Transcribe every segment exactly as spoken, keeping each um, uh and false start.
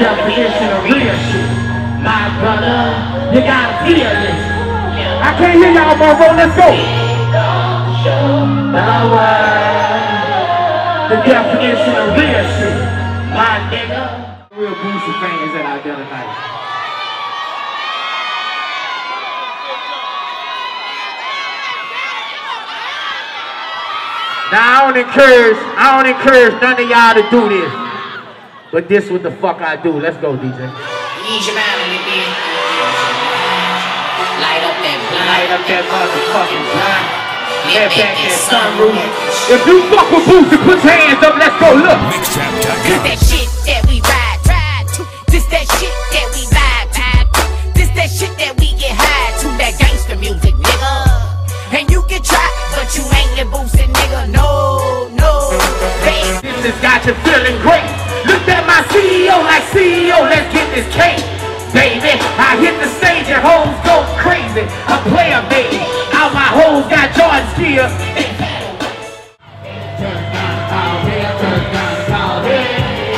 your traditional real shit. My brother, you gotta feel this. I can't hear y'all, bro, let's go. The world, the definition of real shit. My nigga. Real Boosie fans at our dinner night. Now I don't encourage, I don't encourage none of y'all to do this. But this what the fuck I do. Let's go, D J. Ease your mind, nigga. Light up that blind. Light up that motherfucking blind. Let back that sunroof. If you fuck with Boosie, put your hands up. Let's go, look. This that shit that we ride, ride to. This that shit that we vibe, vibe to. This that shit that we get high to. That gangster music, nigga. And you can try, but you ain't the Boosie nigga, no, no, babe. This has got you feeling great. Look at my C E O like C E O, let's get this cake. Baby, I hit the stage and hoes go crazy. I play a baby, all my hoes got Jordan skills. Turn down the call here, turn down the call here.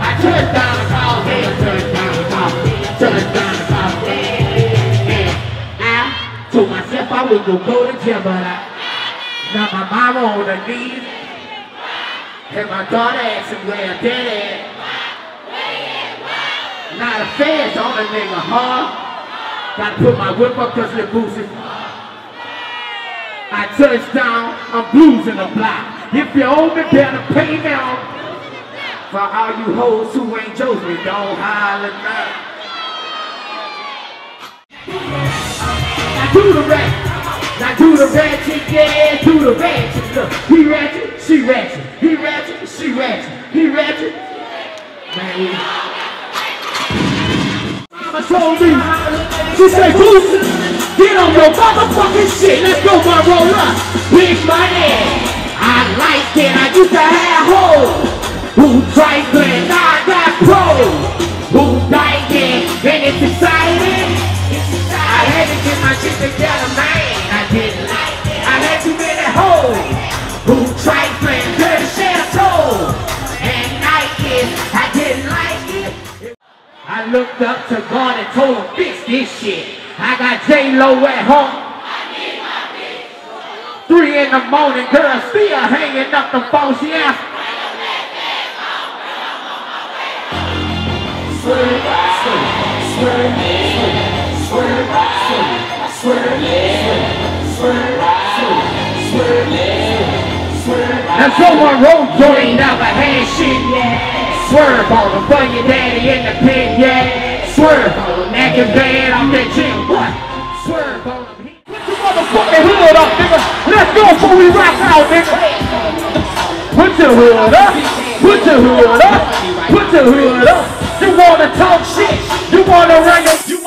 I turn down the call here, turn down the call here, turn down the call here. I, to myself, I was gonna go to jail, but I now my mama on her knees and my daughter asked him where her dad at. Now the feds on the nigga hard. Gotta put my whip up cause they're boozing. I touch down, I'm boozing a block. If you owe me, better pay down. For all you hoes who ain't Josie, don't holler now. Do the ratchet, now do the ratchet, yeah, do the ratchet, look, he ratchet, she ratchet, he ratchet, she ratchet, he ratchet, man. Mama told me, she said, Boosie, get on your motherfucking shit, let's go my roller, big money, I like it, I used to have hoes, who trifling, now I got pros, who like it, and it's exciting. I had to get my shit together, man. I didn't like it. I had too many hoes who trifling, dirty shadows and Nikes. I didn't like it. I looked up to God and told him, fix this shit. I got J Lo at home. I need my bitch. Three in the morning, girl still hanging up the phone. She asked, swear, swear, swear, swear. I swear, I swear, I swear, I swear, I swear. Now someone road joint never had shit, yeah. Swerve on him, put your daddy in the pen, yeah. Swerve on him, neck and bad off that gym, what? Swerve on him. Put your motherfucking hood up, nigga. Let's go before we rock out, nigga. Put your hood up, put your hood up, put your hood up. You wanna talk shit, you wanna run your...